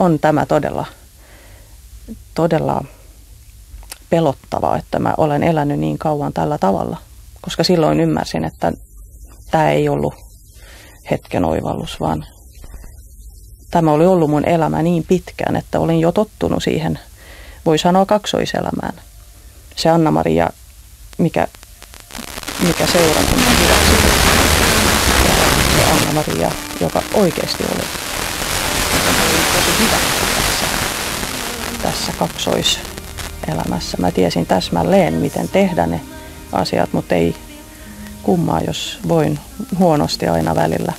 on tämä todella pelottavaa, että mä olen elänyt niin kauan tällä tavalla, koska silloin ymmärsin, että tämä ei ollut hetken oivallus, vaan tämä oli ollut mun elämä niin pitkään, että olin jo tottunut siihen, voi sanoa kaksoiselämään. Se Anna-Maria, mikä seurasi mun hyväksi, se Anna-Maria, joka oikeasti oli tosi hyvä tässä kaksoiselämässä. Mä tiesin täsmälleen, miten tehdä ne asiat, mutta ei kummaa, jos voin huonosti aina välillä.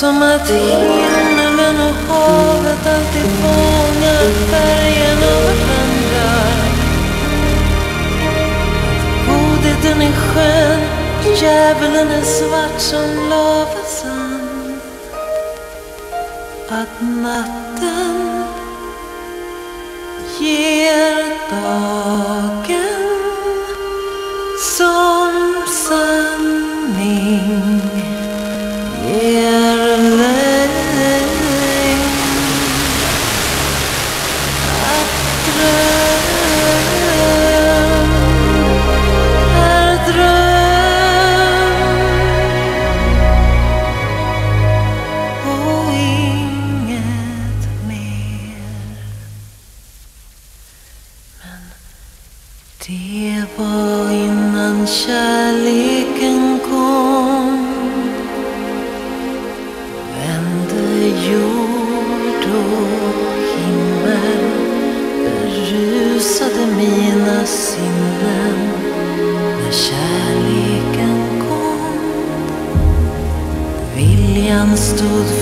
Som att himmelen och havet alltid fångar färgen av varandra. Godheten är skön, djävulen är svart som lavasand. Att natten ger dagen som sanning. Det var innan kärleken kom, vände jord och himmel, berusade mina sinnen. När kärleken kom, viljan stod